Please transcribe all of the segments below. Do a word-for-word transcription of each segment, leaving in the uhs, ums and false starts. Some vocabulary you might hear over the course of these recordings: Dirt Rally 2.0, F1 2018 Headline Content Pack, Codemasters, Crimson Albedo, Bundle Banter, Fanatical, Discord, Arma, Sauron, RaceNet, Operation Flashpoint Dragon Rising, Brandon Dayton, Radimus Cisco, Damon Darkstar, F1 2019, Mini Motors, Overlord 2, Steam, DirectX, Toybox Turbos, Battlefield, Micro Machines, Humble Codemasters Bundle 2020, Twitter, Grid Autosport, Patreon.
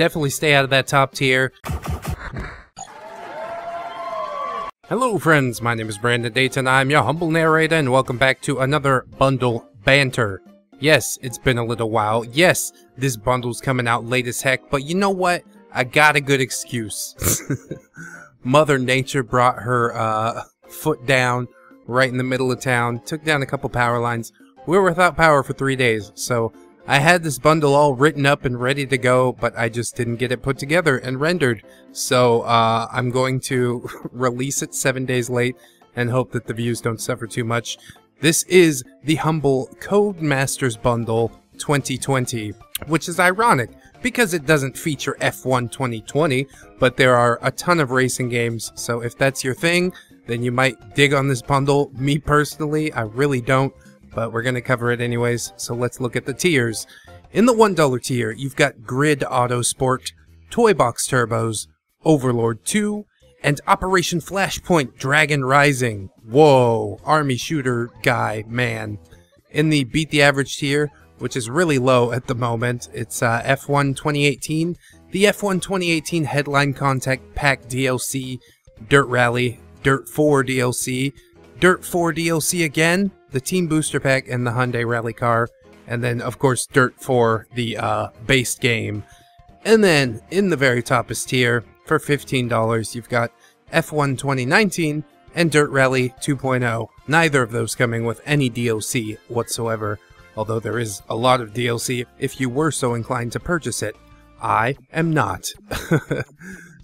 definitely stay out of that top tier. Hello friends, my name is Brandon Dayton, I'm your humble narrator, and welcome back to another Bundle Banter. Yes, it's been a little while, yes, this bundle's coming out late as heck, but you know what? I got a good excuse. Mother Nature brought her uh, foot down right in the middle of town, took down a couple power lines. We were without power for three days, so I had this bundle all written up and ready to go, but I just didn't get it put together and rendered. So uh, I'm going to release it seven days late and hope that the views don't suffer too much. This is the Humble Codemasters Bundle twenty twenty, which is ironic because it doesn't feature F one twenty twenty, but there are a ton of racing games, so if that's your thing, then you might dig on this bundle. Me personally, I really don't, but we're going to cover it anyways, so let's look at the tiers. In the one dollar tier, you've got Grid Autosport, Toybox Turbos, Overlord two, and Operation Flashpoint Dragon Rising. Whoa, army shooter guy, man. In the Beat the Average tier, which is really low at the moment, it's uh, F one twenty eighteen, the F one twenty eighteen Headline Content Pack D L C, Dirt Rally, Dirt four D L C, Dirt four D L C again, the Team Booster Pack, and the Hyundai Rally Car, and then, of course, Dirt four, the uh, base game. And then, in the very toppest tier, for fifteen dollars, you've got F one twenty nineteen and Dirt Rally two point oh, neither of those coming with any D L C whatsoever. Although there is a lot of D L C if you were so inclined to purchase it. I am not.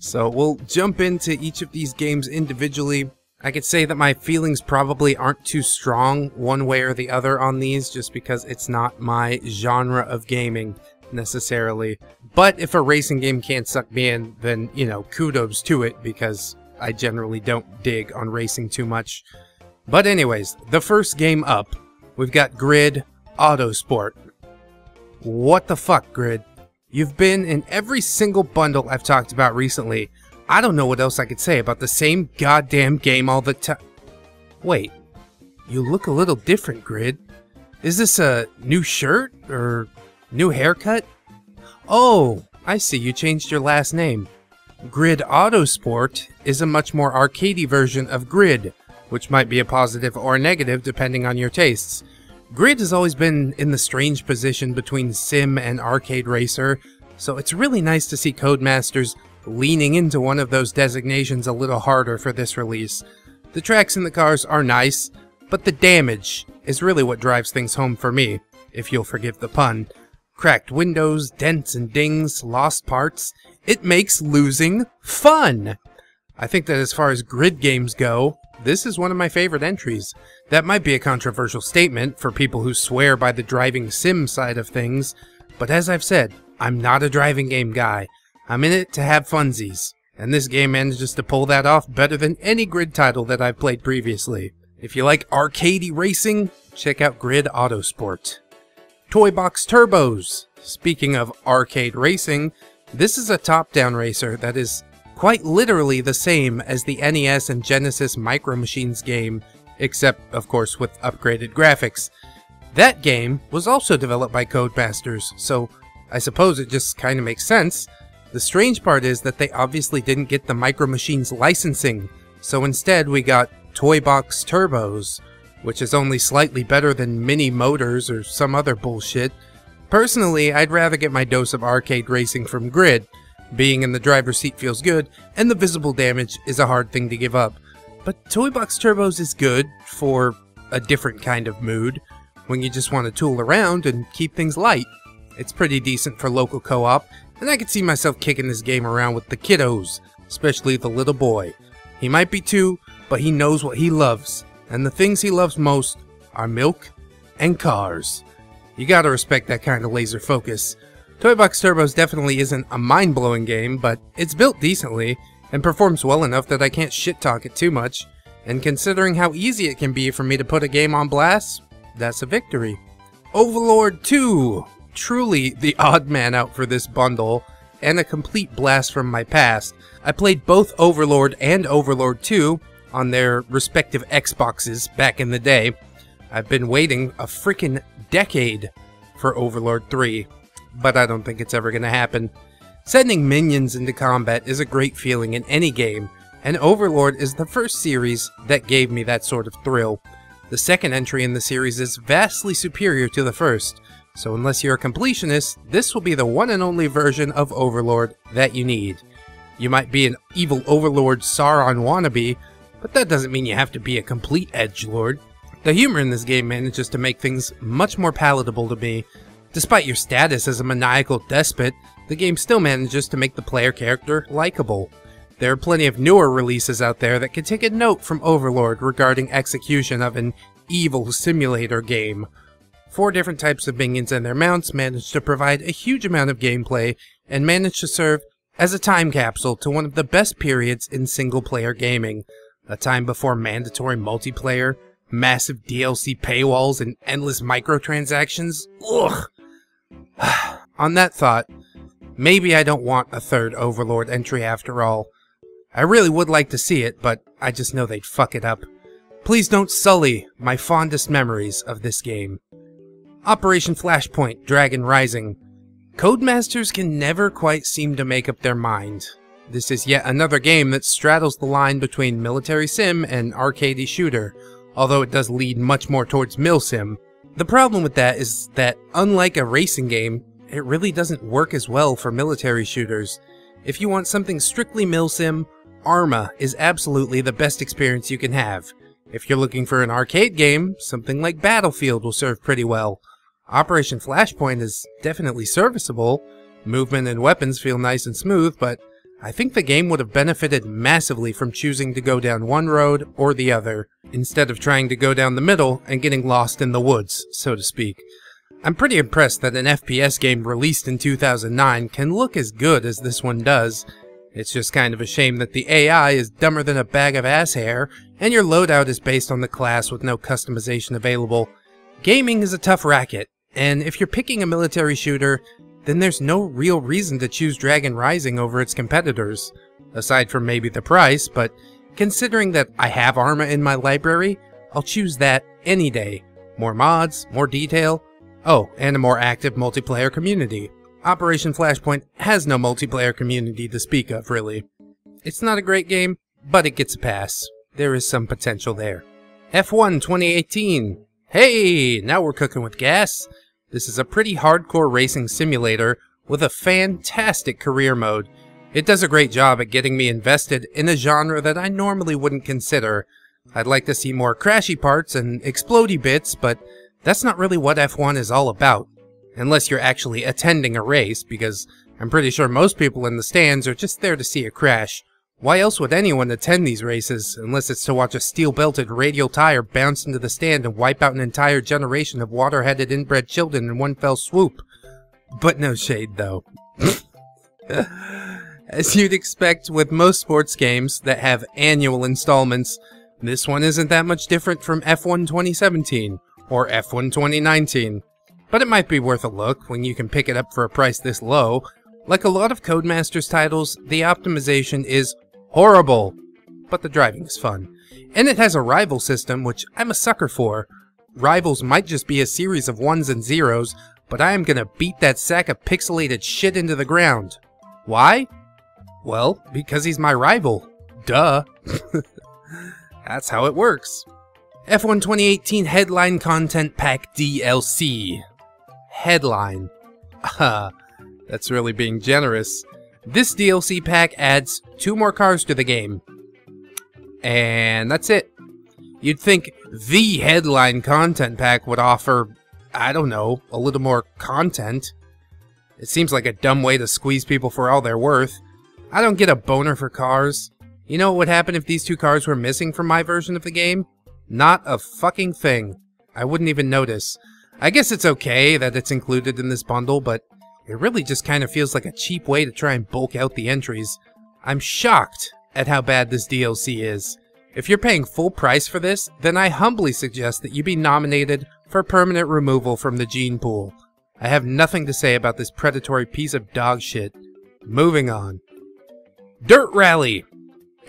So we'll jump into each of these games individually. I could say that my feelings probably aren't too strong one way or the other on these, just because it's not my genre of gaming necessarily. But if a racing game can't suck me in, then, you know, kudos to it, because I generally don't dig on racing too much. But anyways, the first game up, we've got Grid Autosport. What the fuck, Grid? You've been in every single bundle I've talked about recently. I don't know what else I could say about the same goddamn game all the time. Wait, you look a little different, Grid. Is this a new shirt or new haircut? Oh, I see, you changed your last name. Grid Autosport is a much more arcadey version of Grid, which might be a positive or a negative depending on your tastes. Grid has always been in the strange position between sim and arcade racer, so it's really nice to see Codemasters leaning into one of those designations a little harder for this release. The tracks and the cars are nice, but the damage is really what drives things home for me, if you'll forgive the pun. Cracked windows, dents and dings, lost parts, it makes losing fun! I think that as far as Grid games go, this is one of my favorite entries. That might be a controversial statement for people who swear by the driving sim side of things, but as I've said, I'm not a driving game guy. I'm in it to have funsies, and this game manages to pull that off better than any Grid title that I've played previously. If you like arcadey racing, check out Grid Autosport. Toybox Turbos. Speaking of arcade racing, this is a top-down racer that is quite literally the same as the N E S and Genesis Micro Machines game, except, of course, with upgraded graphics. That game was also developed by Codemasters, so I suppose it just kind of makes sense. The strange part is that they obviously didn't get the Micro Machines licensing, so instead we got Toybox Turbos, which is only slightly better than Mini Motors or some other bullshit. Personally, I'd rather get my dose of arcade racing from Grid. Being in the driver's seat feels good, and the visible damage is a hard thing to give up. But Toybox Turbos is good for a different kind of mood, when you just want to tool around and keep things light. It's pretty decent for local co-op, and I could see myself kicking this game around with the kiddos, especially the little boy. He might be two, but he knows what he loves, and the things he loves most are milk and cars. You gotta respect that kind of laser focus. Toybox Turbos definitely isn't a mind-blowing game, but it's built decently and performs well enough that I can't shit-talk it too much, and considering how easy it can be for me to put a game on blast, that's a victory. Overlord two! Truly the odd man out for this bundle, and a complete blast from my past. I played both Overlord and Overlord two on their respective Xboxes back in the day. I've been waiting a frickin' decade for Overlord three. But I don't think it's ever going to happen. Sending minions into combat is a great feeling in any game, and Overlord is the first series that gave me that sort of thrill. The second entry in the series is vastly superior to the first, so unless you're a completionist, this will be the one and only version of Overlord that you need. You might be an evil Overlord Sauron wannabe, but that doesn't mean you have to be a complete edgelord. The humor in this game manages to make things much more palatable to me. Despite your status as a maniacal despot, the game still manages to make the player character likable. There are plenty of newer releases out there that could take a note from Overlord regarding execution of an evil simulator game. Four different types of minions and their mounts manage to provide a huge amount of gameplay and manage to serve as a time capsule to one of the best periods in single-player gaming. A time before mandatory multiplayer, massive D L C paywalls, and endless microtransactions. Ugh! On that thought, maybe I don't want a third Overlord entry after all. I really would like to see it, but I just know they'd fuck it up. Please don't sully my fondest memories of this game. Operation Flashpoint Dragon Rising. Codemasters can never quite seem to make up their mind. This is yet another game that straddles the line between military sim and arcadey shooter, although it does lead much more towards milsim. The problem with that is that, unlike a racing game, it really doesn't work as well for military shooters. If you want something strictly milsim, Arma is absolutely the best experience you can have. If you're looking for an arcade game, something like Battlefield will serve pretty well. Operation Flashpoint is definitely serviceable. Movement and weapons feel nice and smooth, but I think the game would have benefited massively from choosing to go down one road or the other, instead of trying to go down the middle and getting lost in the woods, so to speak. I'm pretty impressed that an F P S game released in two thousand nine can look as good as this one does. It's just kind of a shame that the A I is dumber than a bag of ass hair, and your loadout is based on the class with no customization available. Gaming is a tough racket, and if you're picking a military shooter, then there's no real reason to choose Dragon Rising over its competitors, aside from maybe the price, but considering that I have Arma in my library, I'll choose that any day. More mods, more detail, oh, and a more active multiplayer community. Operation Flashpoint has no multiplayer community to speak of, really. It's not a great game, but it gets a pass. There is some potential there. F one twenty eighteen. Hey, now we're cooking with gas. This is a pretty hardcore racing simulator with a fantastic career mode. It does a great job at getting me invested in a genre that I normally wouldn't consider. I'd like to see more crashy parts and explodey bits, but that's not really what F one is all about, unless you're actually attending a race, because I'm pretty sure most people in the stands are just there to see a crash. Why else would anyone attend these races, unless it's to watch a steel-belted radial tire bounce into the stand and wipe out an entire generation of water-headed inbred children in one fell swoop? But no shade, though. As you'd expect with most sports games that have annual installments, this one isn't that much different from F one twenty seventeen. Or F one twenty nineteen, but it might be worth a look when you can pick it up for a price this low. Like a lot of Codemasters titles, the optimization is horrible, but the driving is fun. And it has a rival system, which I'm a sucker for. Rivals might just be a series of ones and zeros, but I am gonna beat that sack of pixelated shit into the ground. Why? Well, because he's my rival. Duh. That's how it works. F one twenty eighteen Headline Content Pack D L C. Headline. Ah, that's really being generous. This D L C pack adds two more cars to the game. And that's it. You'd think the Headline Content Pack would offer, I don't know, a little more content. It seems like a dumb way to squeeze people for all they're worth. I don't get a boner for cars. You know what would happen if these two cars were missing from my version of the game? Not a fucking thing. I wouldn't even notice. I guess it's okay that it's included in this bundle, but it really just kind of feels like a cheap way to try and bulk out the entries. I'm shocked at how bad this D L C is. If you're paying full price for this, then I humbly suggest that you be nominated for permanent removal from the gene pool. I have nothing to say about this predatory piece of dog shit. Moving on. Dirt Rally!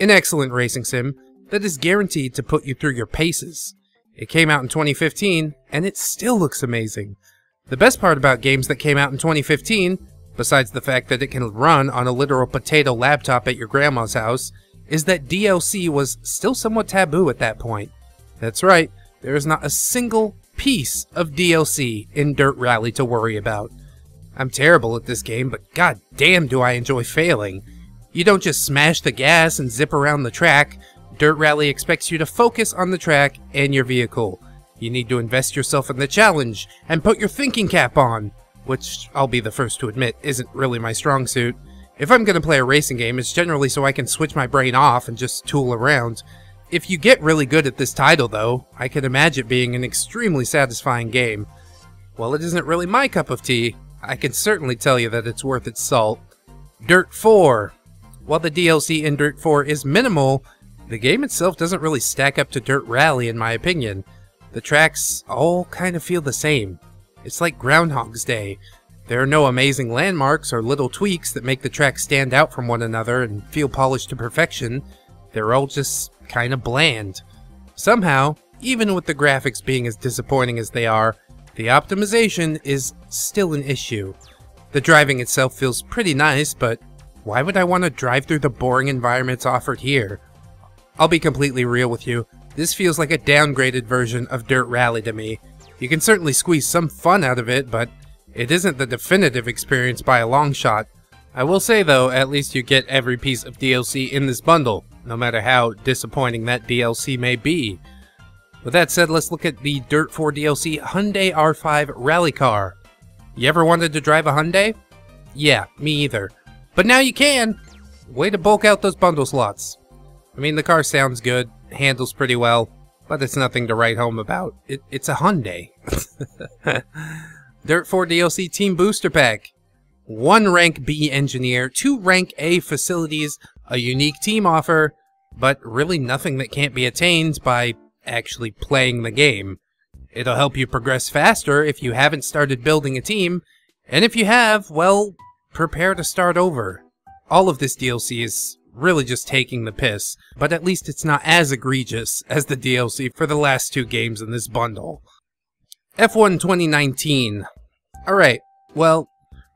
An excellent racing sim that is guaranteed to put you through your paces. It came out in twenty fifteen, and it still looks amazing. The best part about games that came out in twenty fifteen besides the fact that it can run on a literal potato laptop at your grandma's house, is that D L C was still somewhat taboo at that point. That's right, there is not a single piece of D L C in Dirt Rally to worry about. I'm terrible at this game, but god damn do I enjoy failing. You don't just smash the gas and zip around the track. Dirt Rally expects you to focus on the track and your vehicle. You need to invest yourself in the challenge and put your thinking cap on, which I'll be the first to admit isn't really my strong suit. If I'm gonna play a racing game, it's generally so I can switch my brain off and just tool around. If you get really good at this title though, I can imagine it being an extremely satisfying game. While it isn't really my cup of tea, I can certainly tell you that it's worth its salt. Dirt four. While the D L C in Dirt four is minimal, the game itself doesn't really stack up to Dirt Rally in my opinion. The tracks all kind of feel the same. It's like Groundhog's Day. There are no amazing landmarks or little tweaks that make the tracks stand out from one another and feel polished to perfection. They're all just kind of bland. Somehow, even with the graphics being as disappointing as they are, the optimization is still an issue. The driving itself feels pretty nice, but why would I want to drive through the boring environments offered here? I'll be completely real with you. This feels like a downgraded version of Dirt Rally to me. You can certainly squeeze some fun out of it, but it isn't the definitive experience by a long shot. I will say though, at least you get every piece of D L C in this bundle, no matter how disappointing that D L C may be. With that said, let's look at the Dirt four D L C Hyundai R five Rally Car. You ever wanted to drive a Hyundai? Yeah, me either. But now you can! Way to bulk out those bundle slots. I mean, the car sounds good, handles pretty well, but it's nothing to write home about. It, it's a Hyundai. Dirt four D L C Team Booster Pack. One Rank B Engineer, two Rank A Facilities, a unique team offer, but really nothing that can't be attained by actually playing the game. It'll help you progress faster if you haven't started building a team, and if you have, well, prepare to start over. All of this D L C is really just taking the piss, but at least it's not as egregious as the D L C for the last two games in this bundle. F one twenty nineteen. Alright, well,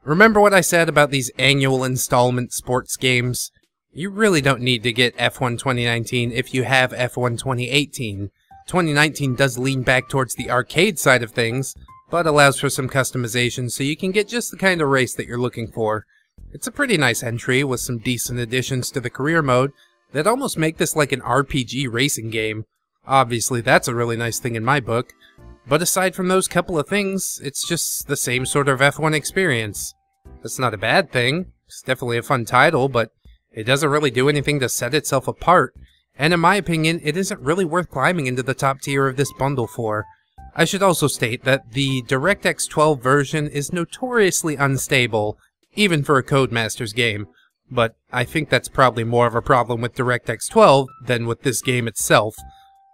remember what I said about these annual installment sports games? You really don't need to get F one twenty nineteen if you have F one twenty eighteen. twenty nineteen does lean back towards the arcade side of things, but allows for some customization so you can get just the kind of race that you're looking for. It's a pretty nice entry with some decent additions to the career mode that almost make this like an R P G racing game. Obviously that's a really nice thing in my book, but aside from those couple of things, it's just the same sort of F one experience. That's not a bad thing, it's definitely a fun title, but it doesn't really do anything to set itself apart, and in my opinion it isn't really worth climbing into the top tier of this bundle for. I should also state that the DirectX twelve version is notoriously unstable, even for a Codemasters game, but I think that's probably more of a problem with DirectX twelve than with this game itself.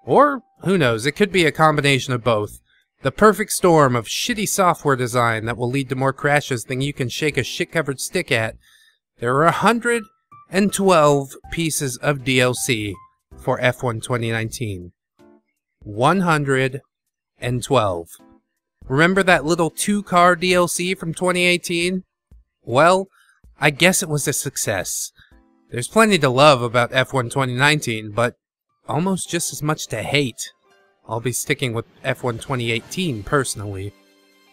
Or, who knows, it could be a combination of both. The perfect storm of shitty software design that will lead to more crashes than you can shake a shit-covered stick at. There are one hundred twelve pieces of D L C for F one twenty nineteen. one hundred twelve. Remember that little two-car D L C from twenty eighteen? Well, I guess it was a success. There's plenty to love about F one twenty nineteen, but almost just as much to hate. I'll be sticking with F one twenty eighteen personally.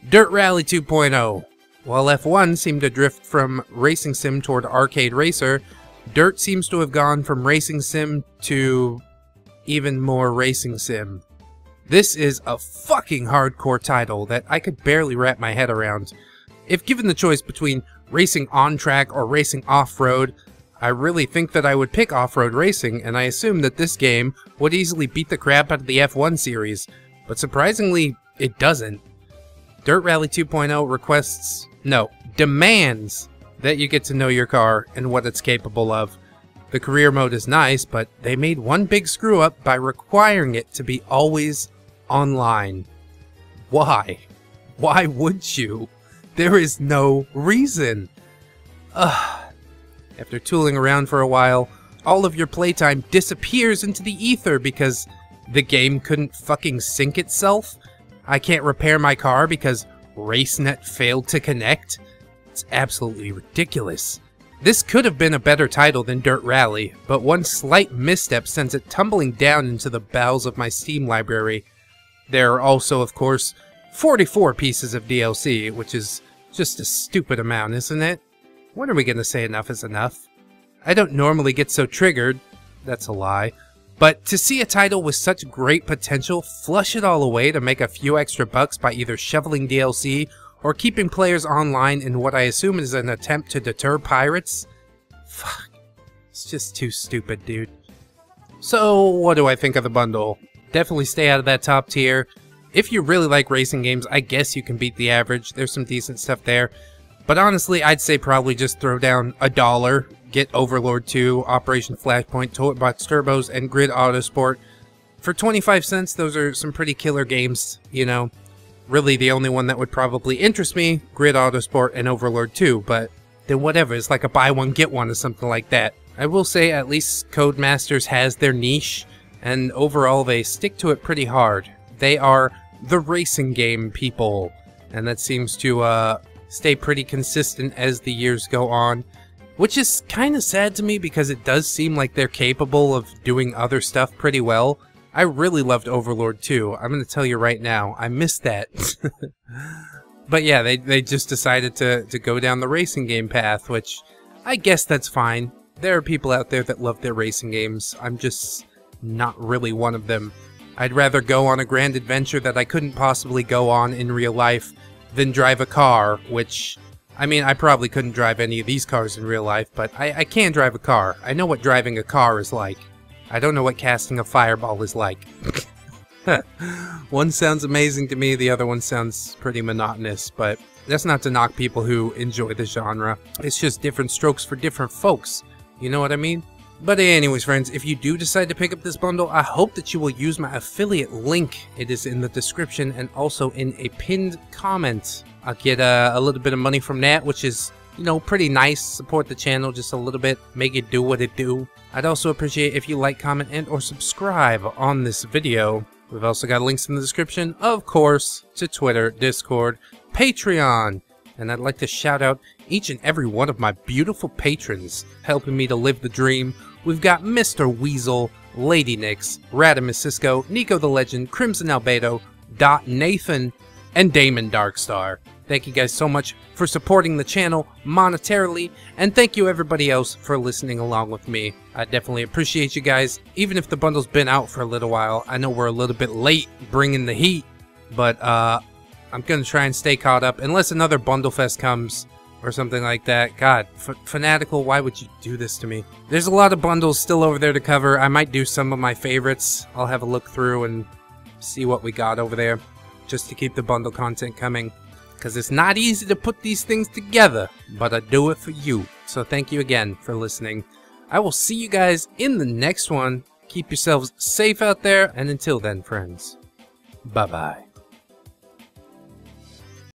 Dirt Rally two point oh. While F one seemed to drift from Racing Sim toward Arcade Racer, Dirt seems to have gone from Racing Sim to even more Racing Sim. This is a fucking hardcore title that I could barely wrap my head around. If given the choice between racing on-track or racing off-road, I really think that I would pick off-road racing, and I assume that this game would easily beat the crap out of the F one series, but surprisingly, it doesn't. Dirt Rally two point oh requests, no, demands that you get to know your car and what it's capable of. The career mode is nice, but they made one big screw-up by requiring it to be always online. Why? Why would you? There is no reason. Ugh. After tooling around for a while, all of your playtime disappears into the ether because the game couldn't fucking sync itself. I can't repair my car because RaceNet failed to connect. It's absolutely ridiculous. This could have been a better title than Dirt Rally, but one slight misstep sends it tumbling down into the bowels of my Steam library. There are also, of course, forty-four pieces of D L C, which is just a stupid amount, isn't it? When are we going to say enough is enough? I don't normally get so triggered, that's a lie, but to see a title with such great potential flush it all away to make a few extra bucks by either shoveling D L C or keeping players online in what I assume is an attempt to deter pirates? Fuck. It's just too stupid, dude. So, what do I think of the bundle? Definitely stay out of that top tier. If you really like racing games, I guess you can beat the average. There's some decent stuff there. But honestly, I'd say probably just throw down a dollar, get Overlord two, Operation Flashpoint, Toybox Turbos, and Grid Autosport. For twenty-five cents, those are some pretty killer games, you know. Really, the only one that would probably interest me, Grid Autosport and Overlord two, but then whatever, it's like a buy one, get one or something like that. I will say at least Codemasters has their niche, and overall they stick to it pretty hard. They are the racing game people, and that seems to uh, stay pretty consistent as the years go on, which is kind of sad to me because it does seem like they're capable of doing other stuff pretty well. I really loved Overlord two, I'm going to tell you right now, I missed that. But yeah, they, they just decided to, to go down the racing game path, which I guess that's fine. There are people out there that love their racing games, I'm just not really one of them. I'd rather go on a grand adventure that I couldn't possibly go on in real life than drive a car, which, I mean, I probably couldn't drive any of these cars in real life, but I, I can drive a car. I know what driving a car is like. I don't know what casting a fireball is like. One sounds amazing to me, the other one sounds pretty monotonous, but that's not to knock people who enjoy the genre. It's just different strokes for different folks, you know what I mean? But anyways, friends, if you do decide to pick up this bundle, I hope that you will use my affiliate link. It is in the description and also in a pinned comment. I'll get uh, a little bit of money from that, which is, you know, pretty nice. Support the channel just a little bit, make it do what it do. I'd also appreciate if you like, comment, and or subscribe on this video. We've also got links in the description, of course, to Twitter, Discord, Patreon, and I'd like to shout out each and every one of my beautiful patrons helping me to live the dream. We've got Mister Weasel, Lady Nix, Radimus Cisco, Nico the Legend, Crimson Albedo, Dot Nathan, and Damon Darkstar. Thank you guys so much for supporting the channel monetarily, and thank you everybody else for listening along with me. I definitely appreciate you guys, even if the bundle's been out for a little while. I know we're a little bit late bringing the heat, but uh, I'm going to try and stay caught up, unless another Bundle Fest comes or something like that. God, F- Fanatical, why would you do this to me? There's a lot of bundles still over there to cover. I might do some of my favorites. I'll have a look through and see what we got over there, just to keep the bundle content coming. Because it's not easy to put these things together, but I do it for you. So thank you again for listening. I will see you guys in the next one. Keep yourselves safe out there, and until then, friends, bye-bye.